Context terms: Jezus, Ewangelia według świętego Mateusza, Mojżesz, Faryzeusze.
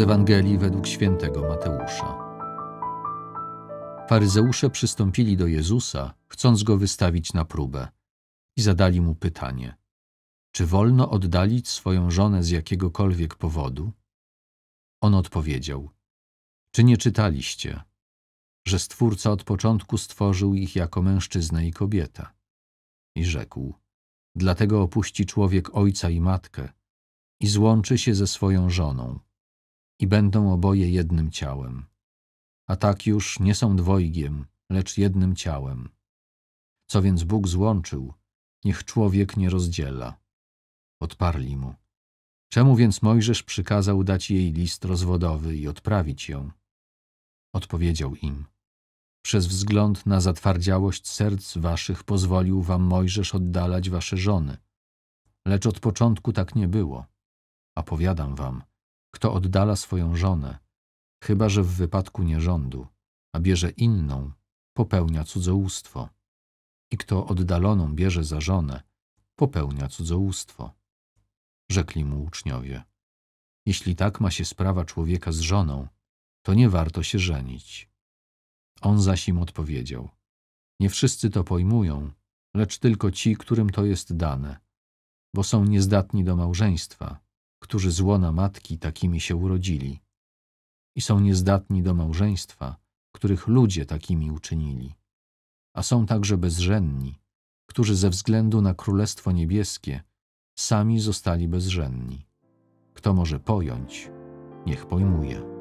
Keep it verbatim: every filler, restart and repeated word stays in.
Z Ewangelii według świętego Mateusza. Faryzeusze przystąpili do Jezusa, chcąc Go wystawić na próbę, i zadali Mu pytanie: czy wolno oddalić swoją żonę z jakiegokolwiek powodu? On odpowiedział: czy nie czytaliście, że Stwórca od początku stworzył ich jako mężczyznę i kobietę? I rzekł: dlatego opuści człowiek ojca i matkę i złączy się ze swoją żoną, i będą oboje jednym ciałem. A tak już nie są dwojgiem, lecz jednym ciałem. Co więc Bóg złączył, niech człowiek nie rozdziela. Odparli mu: czemu więc Mojżesz przykazał dać jej list rozwodowy i odprawić ją? Odpowiedział im: przez wzgląd na zatwardziałość serc waszych pozwolił wam Mojżesz oddalać wasze żony. Lecz od początku tak nie było. A powiadam wam, kto oddala swoją żonę, chyba że w wypadku nierządu, a bierze inną, popełnia cudzołóstwo. I kto oddaloną bierze za żonę, popełnia cudzołóstwo. Rzekli mu uczniowie: jeśli tak ma się sprawa człowieka z żoną, to nie warto się żenić. On zaś im odpowiedział: nie wszyscy to pojmują, lecz tylko ci, którym to jest dane, bo są niezdatni do małżeństwa, którzy z łona matki takimi się urodzili, i są niezdatni do małżeństwa, których ludzie takimi uczynili. A są także bezżenni, którzy ze względu na Królestwo Niebieskie sami zostali bezżenni. Kto może pojąć, niech pojmuje.